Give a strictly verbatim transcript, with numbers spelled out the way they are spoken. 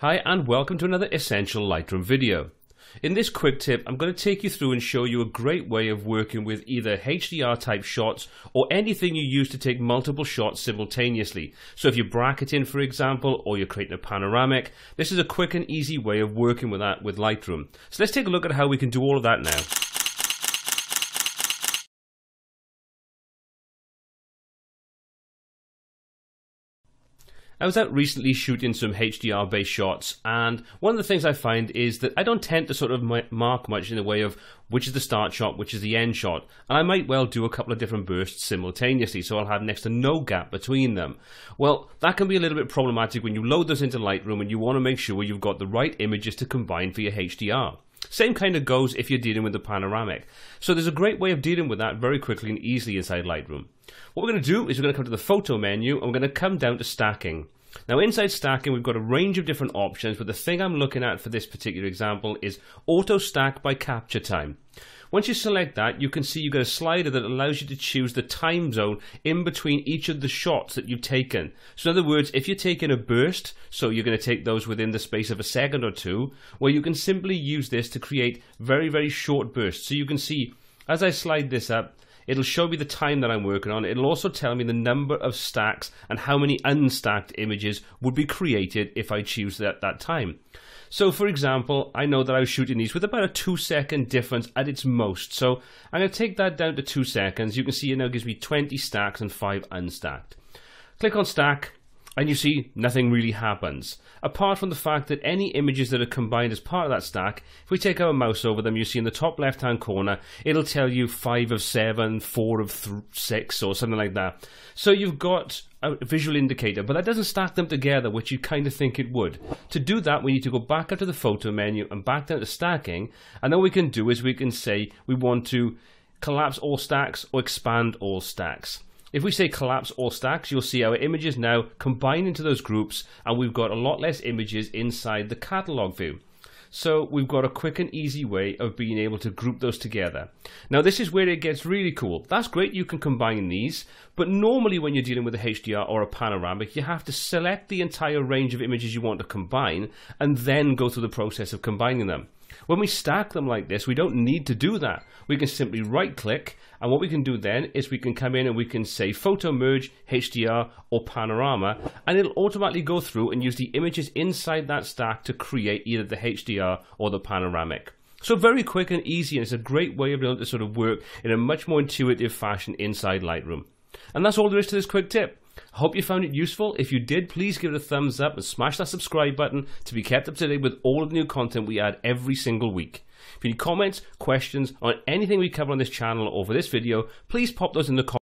Hi and welcome to another essential Lightroom video. In this quick tip I'm going to take you through and show you a great way of working with either H D R type shots or anything you use to take multiple shots simultaneously. So if you're bracketing, for example, or you're creating a panoramic, this is a quick and easy way of working with that with Lightroom. So let's take a look at how we can do all of that now. I was out recently shooting some H D R based shots, and one of the things I find is that I don't tend to sort of mark much in the way of which is the start shot, which is the end shot, and I might well do a couple of different bursts simultaneously, so I'll have next to no gap between them. Well, that can be a little bit problematic when you load those into Lightroom and you want to make sure you've got the right images to combine for your H D R. Same kind of goes if you're dealing with the panoramic. So there's a great way of dealing with that very quickly and easily inside Lightroom. What we're going to do is we're going to come to the photo menu and we're going to come down to stacking. Now inside stacking we've got a range of different options, but the thing I'm looking at for this particular example is auto stack by capture time. Once you select that, you can see you get a slider that allows you to choose the time zone in between each of the shots that you've taken. So in other words, if you're taking a burst, so you're going to take those within the space of a second or two, well, you can simply use this to create very, very short bursts. So you can see as I slide this up, it'll show me the time that I'm working on. It'll also tell me the number of stacks and how many unstacked images would be created if I choose that, that time. So for example, I know that I was shooting these with about a two second difference at its most. So I'm going to take that down to two seconds. You can see it now gives me twenty stacks and five unstacked. Click on stack. And you see, nothing really happens. Apart from the fact that any images that are combined as part of that stack, if we take our mouse over them, you see in the top left-hand corner, it'll tell you five of seven, four of th six, or something like that. So you've got a visual indicator, but that doesn't stack them together, which you kind of think it would. To do that, we need to go back up to the photo menu and back down to stacking, and then what we can do is we can say we want to collapse all stacks or expand all stacks. If we say collapse all stacks, you'll see our images now combine into those groups and we've got a lot less images inside the catalog view. So we've got a quick and easy way of being able to group those together. Now this is where it gets really cool. That's great, you can combine these, but normally when you're dealing with a H D R or a panoramic, you have to select the entire range of images you want to combine and then go through the process of combining them. When we stack them like this, we don't need to do that. We can simply right click, and what we can do then is we can come in and we can say photo merge, H D R or panorama, and it'll automatically go through and use the images inside that stack to create either the H D R or the panoramic. So very quick and easy, and it's a great way of being able to sort of work in a much more intuitive fashion inside Lightroom. And that's all there is to this quick tip. I hope you found it useful. If you did, please give it a thumbs up and smash that subscribe button to be kept up to date with all of the new content we add every single week. If you need comments, questions, or anything we cover on this channel or for this video, please pop those in the comments.